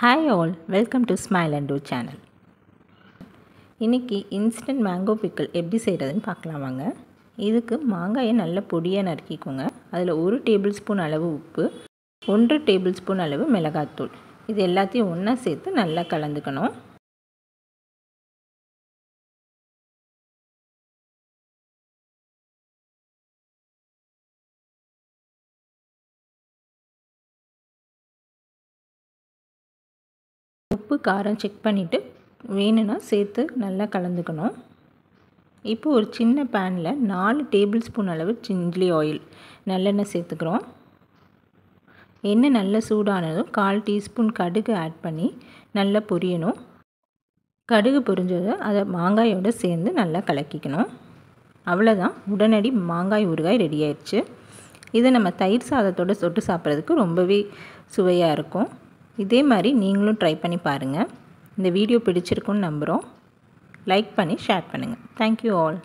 Hi all, welcome to Smile and Do channel. இன்னைக்கு instant mango pickle எப்படி செய்யறதுன்னு பார்க்கலாம் வாங்க. இதுக்கு மாங்காயை நல்ல பொடியா நறுக்கிக்கோங்க. அதுல 1 டேபிள்ஸ்பூன் அளவு உப்பு, 1 டேபிள்ஸ்பூன் அளவு மிளகாய்த்தூள். இது எல்லாத்தையும் ஒண்ணா சேர்த்து நல்லா கலந்துக்கணும். உப்பு காரம் செக் பண்ணிட்டு வேணுனா சேர்த்து நல்லா கலந்துக்கணும். இப்போ ஒரு சின்ன panல 4 டேபிள்ஸ்பூன் அளவு chili oil நல்லெண்ணெய் சேர்த்துக்கிறோம். எண்ணெய் நல்லா சூடானதும் 1/4 டீஸ்பூன் கடுகு ஆட் பண்ணி நல்லா பொரியணும். கடுகு பொரிஞ்சதும் அதை மாங்காயோட சேர்ந்து நல்லா கலக்கிக்கணும். அவ்வளவுதான், உடனடி மாங்காய் ஊறுகாய் ரெடி ஆயிருச்சு. இது நம்ம தயிர் சாதத்தோட தொட்டு சாப்பிடுறதுக்கு ரொம்பவே சுவையா இருக்கும். இதே மாதிரி நீங்களும் ட்ரை பண்ணி பாருங்க. இந்த வீடியோ பிடிச்சிருக்கும்னு நம்புறோம். லைக் பண்ணி ஷேர் பண்ணுங்க. Thank you all.